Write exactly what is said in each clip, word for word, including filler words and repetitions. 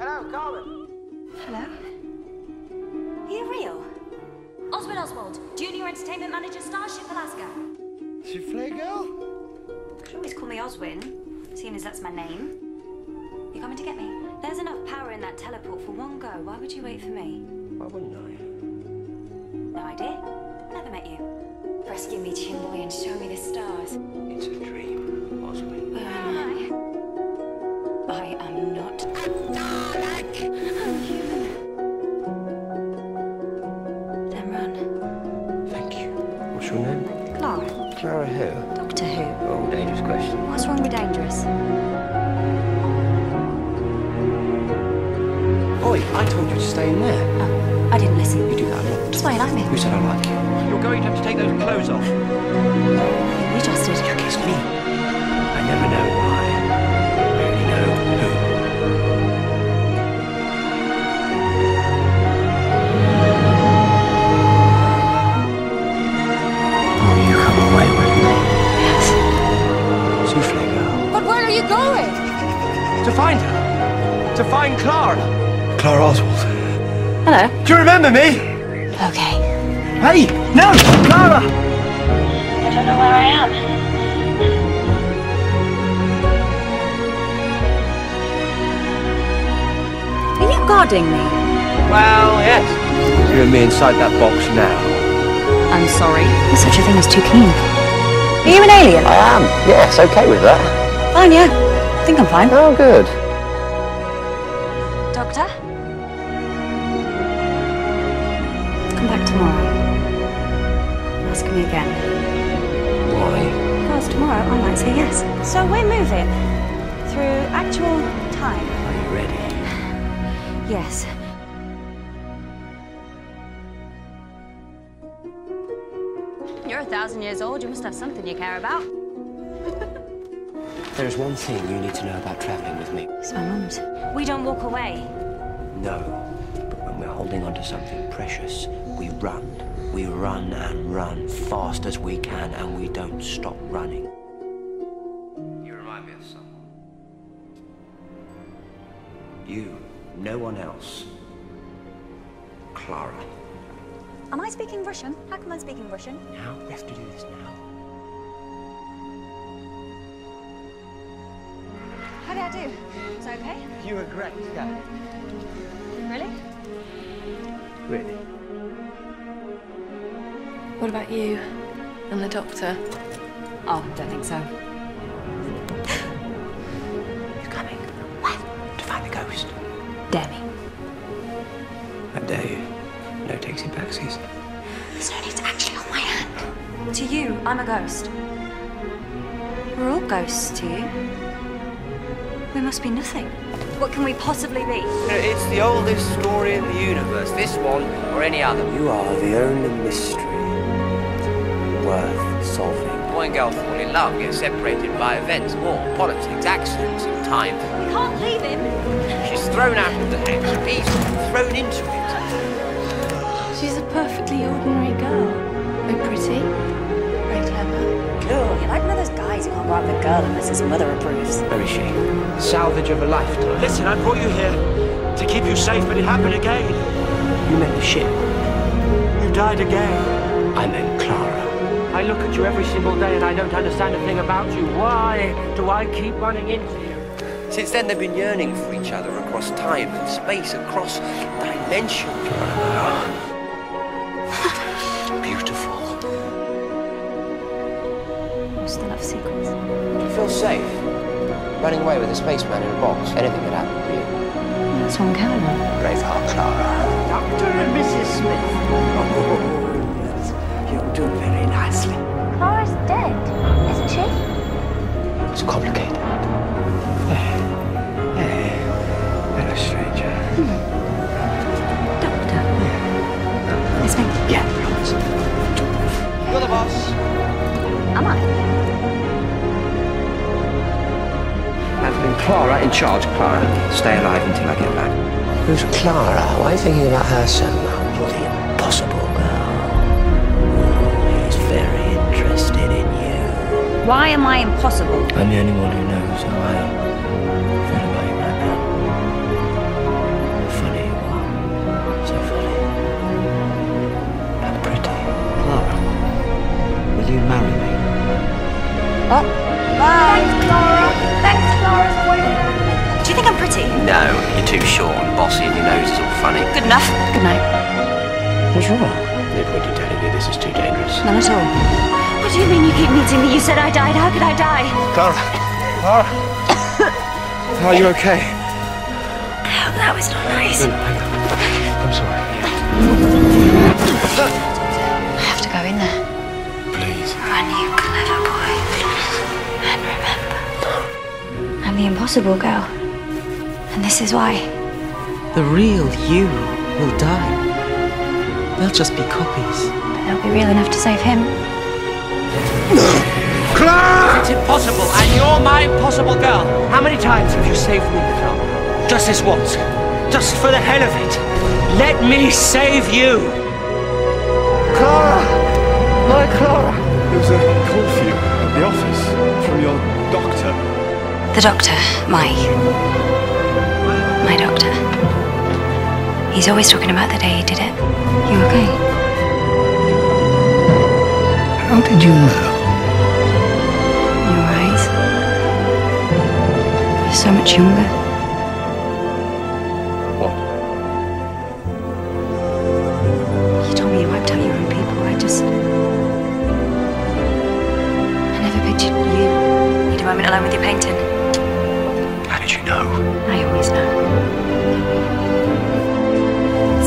Hello, Carmen. Hello? Are you real? Oswin Oswald, Junior Entertainment Manager, Starship Alaska. Is she Flay Girl? You can always call me Oswin, seeing as that's my name. You're coming to get me? There's enough power in that teleport for one go. Why would you wait for me? Why wouldn't I? No idea. Never met you. Rescue me, Chinboy, and show me the stars. It's a dream, Oswin. Where am I? I am not a Dalek! I'm human. Then run. Thank you. What's your name? Clara. Clara who? Doctor Who. Oh, dangerous question. What's wrong with dangerous? Oi, I told you to stay in there. Oh, I didn't listen. You do that a lot. That's why you like me. Who said I like you? You're going to have to take those clothes off. You just did. You kissed me. I never know why. I only know who. Oh, you come away with me. Yes. Souffle girl. But where are you going? To find her. To find Clara. Clara Oswald. Hello. Do you remember me? Okay. Hey! No! Clara! I don't know where I am. Are you guarding me? Well, yes. You and me inside that box now. I'm sorry. There's such a thing as too keen. Are you an alien? I am. Yes, okay with that. Fine, yeah. I think I'm fine. Oh, good. Doctor? Come back tomorrow. Ask me again. Why? Because tomorrow I might say yes. So we're moving through actual time. Are you ready? Yes. You're a thousand years old. You must have something you care about. There is one thing you need to know about travelling with me. It's my mum's. We don't walk away. No, but when we're holding on to something precious, we run. We run and run, fast as we can, and we don't stop running. You remind me of someone. You, no one else. Clara. Am I speaking Russian? How come I'm speaking Russian? Now, we have to do this now. How did I do? Was I okay? You were great, yeah. Really? Really. What about you and the doctor? Oh, I don't think so. He's coming. What? To find the ghost. Dare me. I dare you. No takesy backsies. There's no need to actually hold my hand. To you, I'm a ghost. We're all ghosts to you. We must be nothing. What can we possibly be? It's the oldest story in the universe, this one or any other. You are the only mystery worth solving. Boy and girl fall in love, get separated by events, war, politics, accidents, and time. We can't leave him. She's thrown out of the next piece, thrown into it. She's a perfectly ordinary girl. Very pretty, very clever. Cool. You're like one of those guys who can't go out with a girl unless his mother approves. Where is she? Salvage of a lifetime. Listen, I brought you here to keep you safe, but it happened again. You meant the ship. You died again. I meant Clara. I look at you every single day and I don't understand a thing about you. Why do I keep running into you? Since then, they've been yearning for each other across time and space, across dimension. Beautiful. Still have secrets. Do you feel safe? Running away with a spaceman in a box. Anything could happen to you. That's one can. Braveheart Clara. Doctor and Missus Smith. Oh, yes. You'll do very nicely. Clara's dead, isn't she? It's complicated. Hey. Hey. Hello, stranger. Hmm. Doctor. Yeah. It's me. Yeah, promise. You're the boss. Am I? Clara in charge, Clara. Stay alive until I get back. Who's Clara? Why are you thinking about her so much? You're the impossible girl. He's very interested in you. Why am I impossible? I'm the only one who knows how I feel about you right now. glossy and your nose is all funny. Good enough. Good night. What's wrong? No point in telling you, this is too dangerous. None at all. What do you mean you keep meeting me? You said I died. How could I die? Clara. Clara. Are you okay? Oh, that was not nice. No, no, I'm sorry. I have to go in there. Please. Run, you clever boy. Please. And remember, no. I'm the impossible girl. And this is why. The real you will die. They'll just be copies. But they'll be real enough to save him. No! Clara! It's impossible, and you're my impossible girl. How many times have you saved me, Clara? Just this once. Just for the hell of it. Let me save you. Clara! My Clara! It was a call for you at the office from your doctor. The doctor, my... my doctor. He's always talking about the day he did it. You okay? How did you know? Your eyes. You're so much younger. What? You told me you wiped out your own people. I just... I never pictured you. You'd a moment alone with your painting. Did you know? I always know.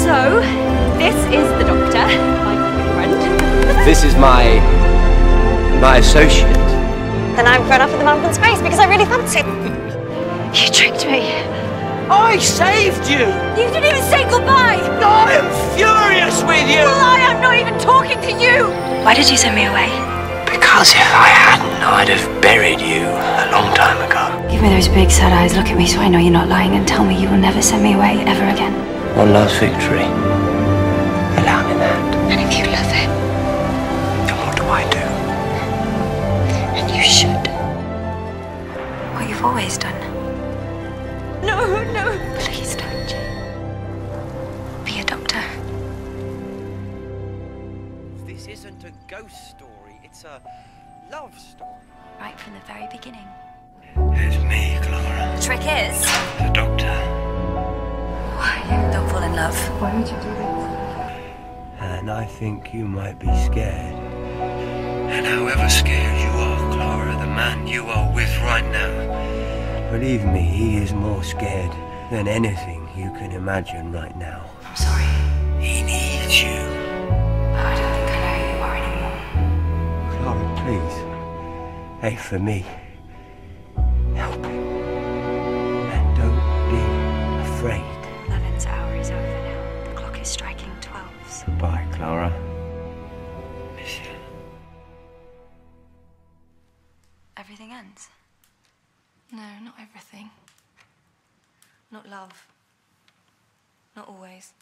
So, this is the Doctor, my friend. This is my... my associate. Then I'm thrown off with the man from space because I really fancied. You tricked me. I saved you! You didn't even say goodbye! I am furious with you! Well, I am not even talking to you! Why did you send me away? Because if I hadn't, I'd have buried you a long time ago. Give me those big sad eyes, look at me so I know you're not lying, and tell me you will never send me away ever again. One last victory. Allow me that. And if you love him, then what do I do? And you should. What you've always done. No, no. Please don't. Be a doctor. This isn't a ghost story, it's a love story. Right from the very beginning. It's me, Clara. The trick is... the Doctor. Why? Don't fall in love. Why would you do that? And I think you might be scared. And however scared you are, Clara, the man you are with right now, believe me, he is more scared than anything you can imagine right now. I'm sorry. He needs you. But I don't think I know who you are anymore. Clara, please. Hey, for me. Help him. And don't be afraid. Eleven's hour is over now. The clock is striking twelves. Bye, Clara. Miss you. Everything ends? No, not everything. Not love. Not always.